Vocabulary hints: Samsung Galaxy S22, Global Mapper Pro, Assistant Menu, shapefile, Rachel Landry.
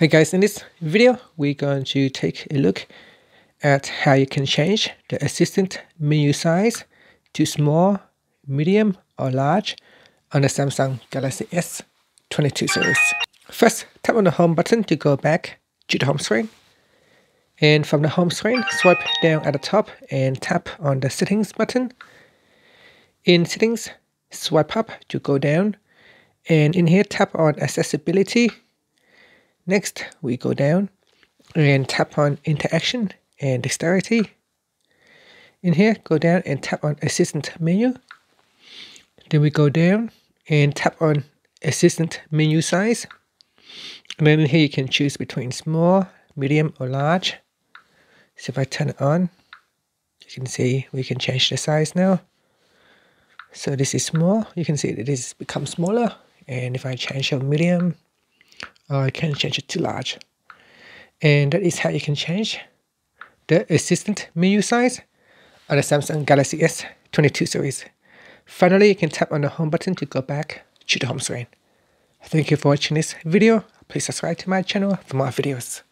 Hey guys, in this video, we're going to take a look at how you can change the assistant menu size to small, medium or large on the Samsung Galaxy S22 series. First, tap on the home button to go back to the home screen. And from the home screen, swipe down at the top and tap on the settings button. In settings, swipe up to go down. And in here, tap on accessibility. Next, we go down and tap on interaction and dexterity. In here, go down and tap on assistant menu. Then we go down and tap on assistant menu size. And then in here, you can choose between small, medium, or large. So if I turn it on, you can see we can change the size now. So this is small. You can see that this has become smaller. And if I change to medium, I can change it to large. And that is how you can change the assistant menu size on the Samsung Galaxy S22 series. Finally, you can tap on the home button to go back to the home screen. Thank you for watching this video. Please subscribe to my channel for more videos.